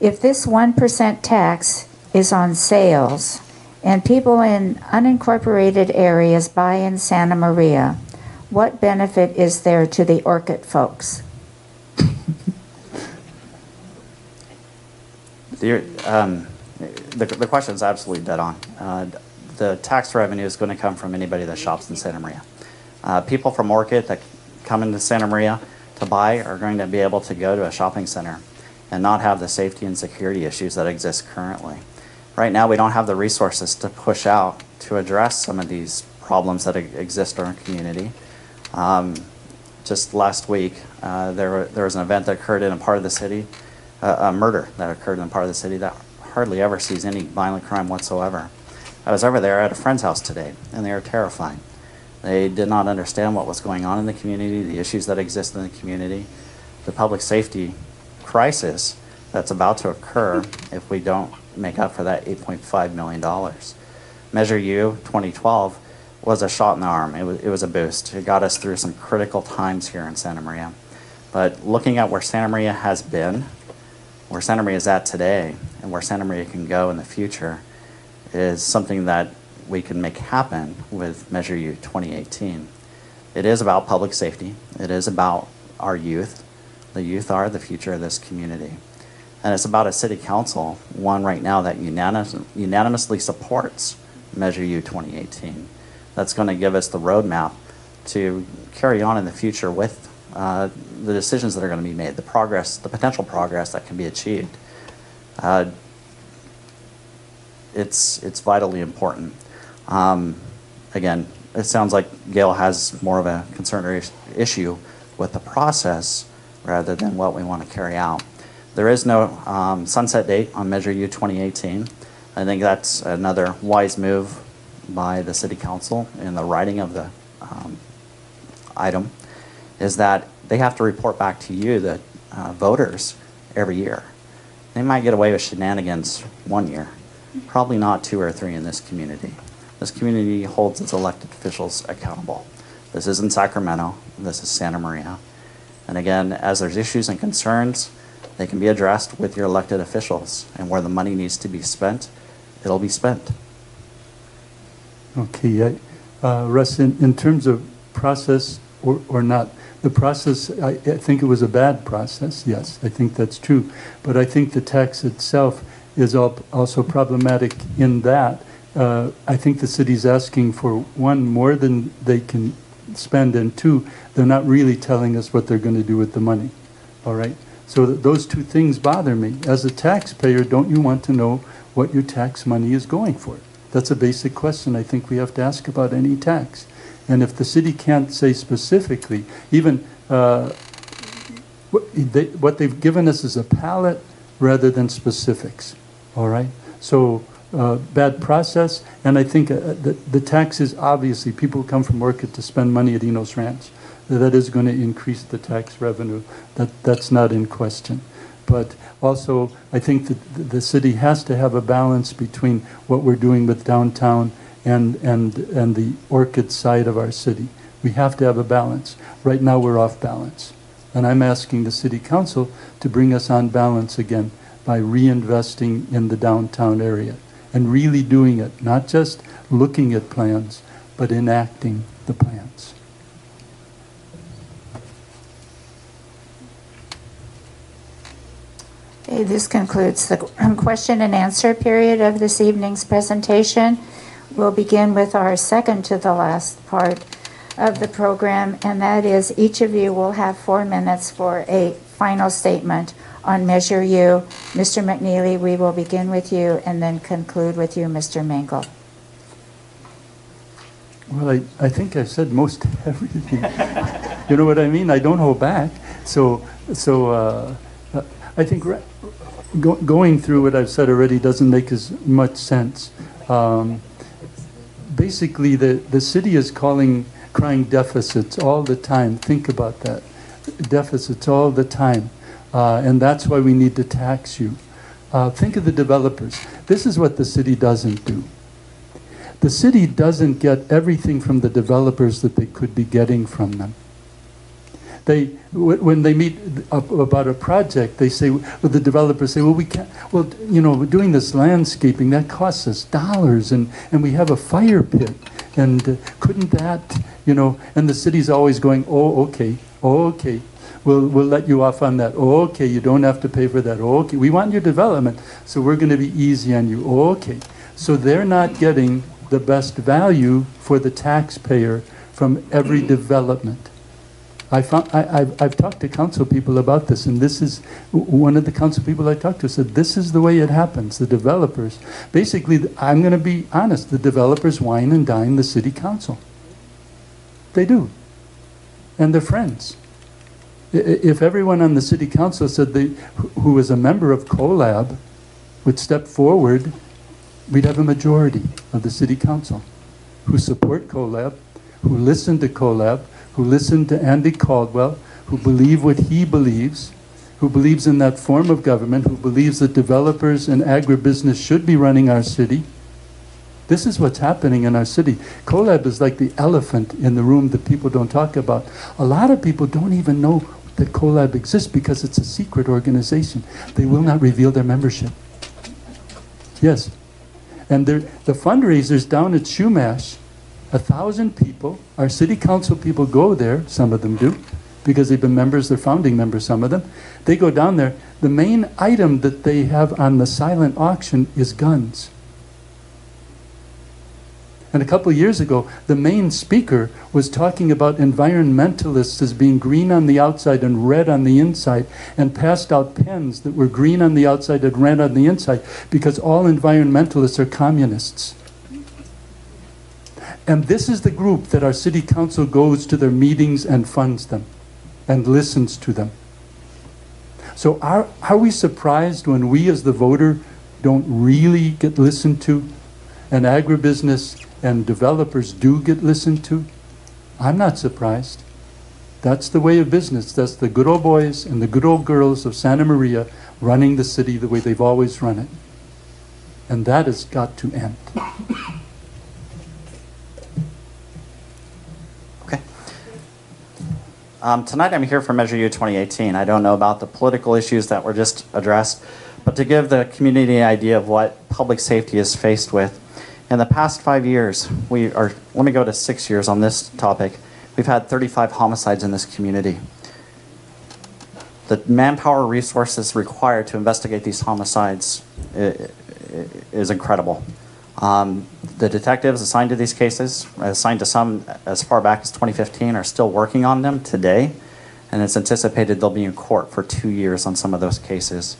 If this 1% tax is on sales and people in unincorporated areas buy in Santa Maria, what benefit is there to the Orcutt folks? The question is absolutely dead on. The tax revenue is going to come from anybody that shops in Santa Maria. People from Orcutt that come into Santa Maria to buy are going to be able to go to a shopping center and not have the safety and security issues that exist currently. Right now, we don't have the resources to push out to address some of these problems that exist in our community. Just last week, there was an event that occurred in a part of the city, a murder that occurred in a part of the city that hardly ever sees any violent crime whatsoever. I was over there at a friend's house today, and they are terrified. They did not understand what was going on in the community, the issues that exist in the community, the public safety crisis that's about to occur if we don't make up for that $8.5 million. Measure U 2012 was a shot in the arm. It was a boost. It got us through some critical times here in Santa Maria. But looking at where Santa Maria has been, where Santa Maria is at today, and where Santa Maria can go in the future is something that we can make happen with Measure U 2018. It is about public safety. It is about our youth. The youth are the future of this community. And it's about a city council, one right now that unanimously supports Measure U 2018. That's going to give us the roadmap to carry on in the future with the decisions that are going to be made, the progress, the potential progress that can be achieved. It's vitally important. Again, it sounds like Gail has more of a concern or issue with the process rather than what we want to carry out. There is no sunset date on Measure U 2018. I think that's another wise move by the City Council in the writing of the item, is that they have to report back to you, the voters, every year. They might get away with shenanigans one year, probably not two or three in this community. This community holds its elected officials accountable. This isn't Sacramento, this is Santa Maria. And again, as there's issues and concerns, they can be addressed with your elected officials, and where the money needs to be spent, it'll be spent. Okay, Russ, in terms of process or not, the process, I think it was a bad process, yes, I think that's true. But I think the tax itself is also problematic in that I think the city's asking for, one, more than they can spend, and two, they're not really telling us what they're going to do with the money, all right? So those two things bother me. As a taxpayer, don't you want to know what your tax money is going for? That's a basic question I think we have to ask about any tax. And if the city can't say specifically, even what they've given us is a palette rather than specifics, all right? So bad process, and I think the taxes, obviously, people who come from Orcutt to spend money at Enos Ranch, that is going to increase the tax revenue. That's not in question. But also, I think that the city has to have a balance between what we're doing with downtown and the Orcutt side of our city. We have to have a balance. Right now we're off balance. And I'm asking the city council to bring us on balance again by reinvesting in the downtown area and really doing it, not just looking at plans, but enacting the plans. Okay, this concludes the question and answer period of this evening's presentation. We'll begin with our second to the last part of the program, and that is each of you will have 4 minutes for a final statement on Measure U. Mr. McNeely, we will begin with you and then conclude with you, Mr. Mengel. Well, I think I've said most everything. You know what I mean? I don't hold back. So I think going through what I've said already doesn't make as much sense. Basically, the city is crying deficits all the time. Think about that. Deficits all the time. And that's why we need to tax you. Think of the developers. This is what the city doesn't do. The city doesn't get everything from the developers that they could be getting from them. When they meet up about a project, they say, the developers say, well, we can't, well, you know, we're doing this landscaping, that costs us dollars, and we have a fire pit, and couldn't that, you know, and the city's always going, oh, okay, we'll let you off on that, oh, okay, you don't have to pay for that, oh, okay, we want your development, so we're going to be easy on you, oh, okay. So they're not getting the best value for the taxpayer from every development. I've talked to council people about this, and this is one of the council people I talked to said this is the way it happens. The developers, basically, I'm going to be honest, the developers wine and dine the city council. They do. And they're friends. If everyone on the city council said who was a member of CoLab would step forward, we'd have a majority of the city council who support CoLab, who listen to CoLab, who listened to Andy Caldwell, who believe what he believes, who believes in that form of government, who believes that developers and agribusiness should be running our city. This is what's happening in our city. CoLab is like the elephant in the room that people don't talk about. A lot of people don't even know that CoLab exists because it's a secret organization. They will not reveal their membership. Yes. And the fundraisers down at Shumash, 1,000 people, our city council people go there, some of them do, because they've been members, they're founding members, some of them. They go down there. The main item that they have on the silent auction is guns. And a couple of years ago, the main speaker was talking about environmentalists as being green on the outside and red on the inside, and passed out pens that were green on the outside and red on the inside, because all environmentalists are communists. And this is the group that our city council goes to their meetings and funds them and listens to them. So are we surprised when we as the voter don't really get listened to, and agribusiness and developers do get listened to? I'm not surprised. That's the way of business. That's the good old boys and the good old girls of Santa Maria running the city the way they've always run it. And that has got to end. Tonight I'm here for Measure U 2018. I don't know about the political issues that were just addressed, but to give the community an idea of what public safety is faced with. In the past 5 years, let me go to 6 years on this topic, we've had 35 homicides in this community. The manpower resources required to investigate these homicides is incredible. The detectives assigned to these cases, assigned to some as far back as 2015, are still working on them today. and it's anticipated they'll be in court for 2 years on some of those cases.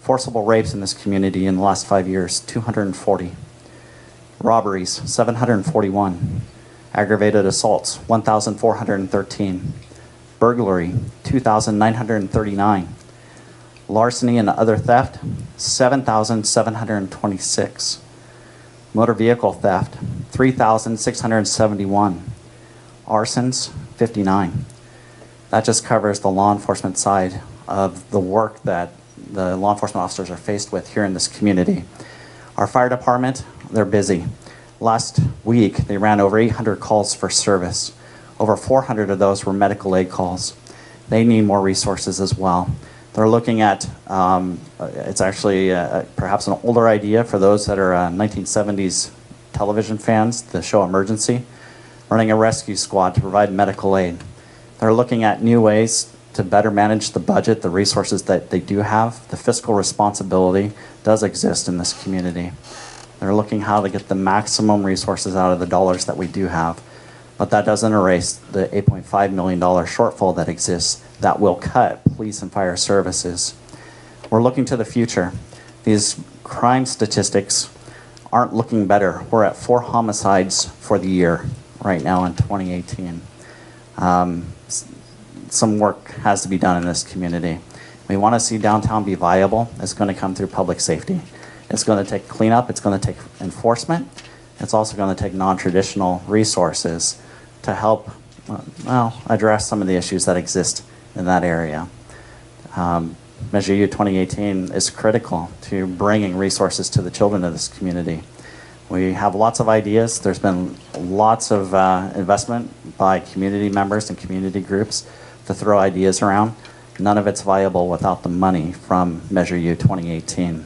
Forcible rapes in this community in the last 5 years, 240. Robberies, 741. Aggravated assaults, 1,413. Burglary, 2,939. Larceny and other theft, 7,726. Motor vehicle theft, 3,671. Arsons, 59. That just covers the law enforcement side of the work that the law enforcement officers are faced with here in this community. Our fire department, they're busy. Last week, they ran over 800 calls for service. Over 400 of those were medical aid calls. They need more resources as well. They're looking at, it's actually perhaps an older idea for those that are 1970s television fans, the show Emergency, running a rescue squad to provide medical aid. They're looking at new ways to better manage the budget, the resources that they do have. The fiscal responsibility does exist in this community. They're looking how to get the maximum resources out of the dollars that we do have. But that doesn't erase the $8.5 million shortfall that exists that will cut police and fire services. We're looking to the future. These crime statistics aren't looking better. We're at 4 homicides for the year right now in 2018. Some work has to be done in this community. We want to see downtown be viable. It's going to come through public safety. It's going to take cleanup. It's going to take enforcement. It's also going to take non-traditional resources to help, well, address some of the issues that exist in that area. Measure U-2018 is critical to bringing resources to the children of this community. We have lots of ideas. There's been lots of investment by community members and community groups to throw ideas around. None of it's viable without the money from Measure U 2018.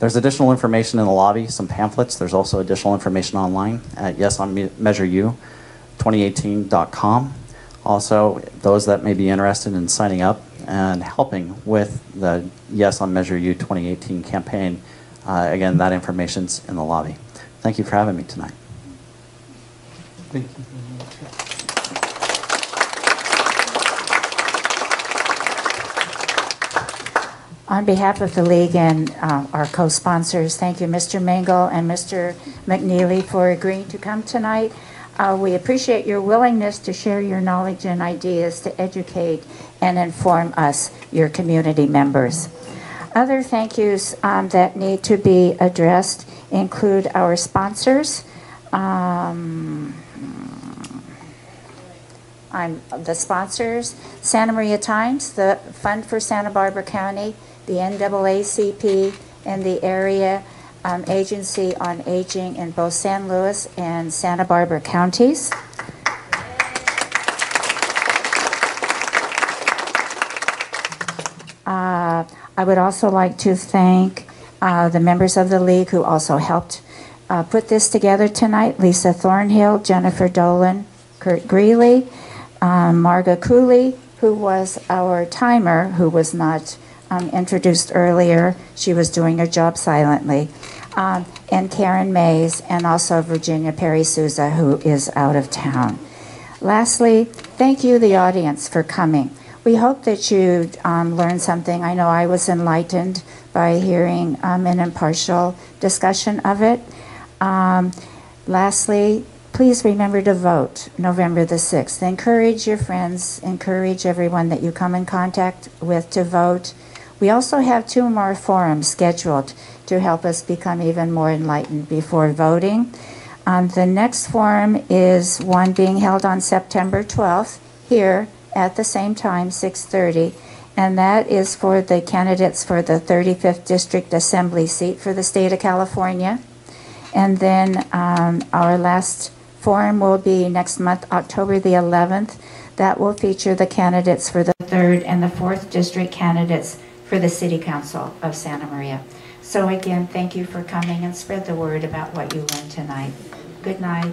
There's additional information in the lobby, some pamphlets. There's also additional information online at yesomeasureu2018.com. Also, those that may be interested in signing up and helping with the Yes on Measure U 2018 campaign, again, that information's in the lobby. Thank you for having me tonight. Thank you. On behalf of the League and our co-sponsors, thank you, Mr. Mengel and Mr. McNeely, for agreeing to come tonight. We appreciate your willingness to share your knowledge and ideas to educate and inform us, your community members. Other thank yous that need to be addressed include our sponsors. The sponsors, Santa Maria Times, the Fund for Santa Barbara County, the NAACP, and the Area Agency on Aging in both San Luis and Santa Barbara counties. I would also like to thank the members of the League who also helped put this together tonight. Lisa Thornhill, Jennifer Dolan, Kurt Greeley, Marga Cooley, who was our timer, who was not introduced earlier. She was doing her job silently. And Karen Mays, and also Virginia Perry Souza, who is out of town. Lastly, thank you, the audience, for coming. We hope that you learned something. I know I was enlightened by hearing an impartial discussion of it. Lastly, please remember to vote November the 6th. Encourage your friends, encourage everyone that you come in contact with to vote. We also have 2 more forums scheduled to help us become even more enlightened before voting. The next forum is one being held on September 12th here, at the same time, 6:30, and that is for the candidates for the 35th District Assembly seat for the state of California. And then our last forum will be next month, October the 11th. That will feature the candidates for the 3rd and the 4th District candidates for the City Council of Santa Maria. So again, thank you for coming and spread the word about what you learned tonight. Good night.